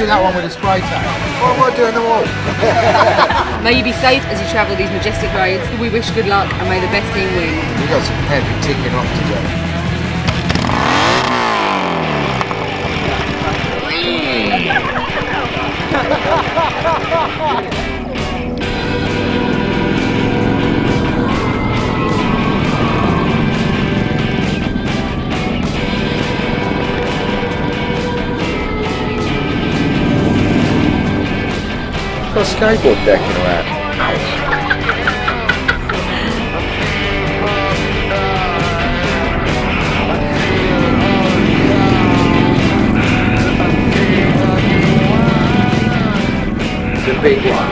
do that one with a spray tank. What am I doing the wall? May you be safe as you travel these majestic roads. We wish good luck and may the best team win. We've got some heavy ticking off today. A skateboard deck in that. The big one.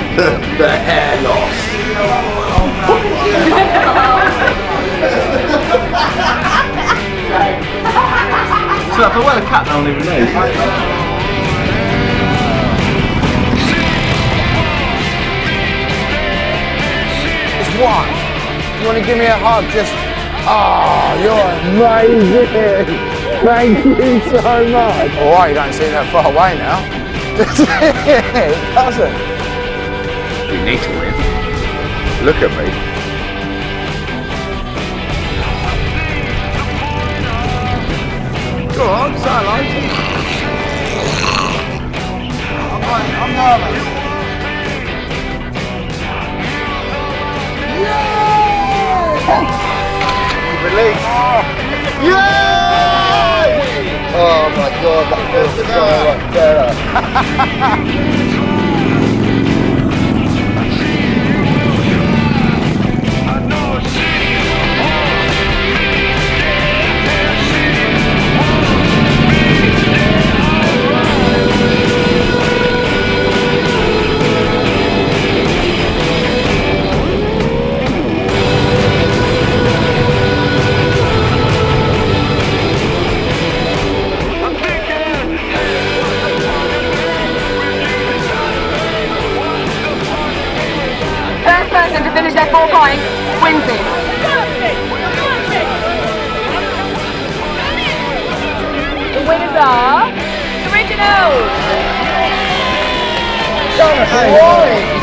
The hair loss. So if I wear a cap, I'll never know. One. You want to give me a hug? Just, oh, you're amazing. Thank you so much. Oh, wow, you don't seem that far away now. Awesome. We need to win. Look at me. Go on, say hello. I'm nervous. Release. Oh. Yay! Oh my god, that feels so much better. To finish their 4 points, wins it. The winners are the originals.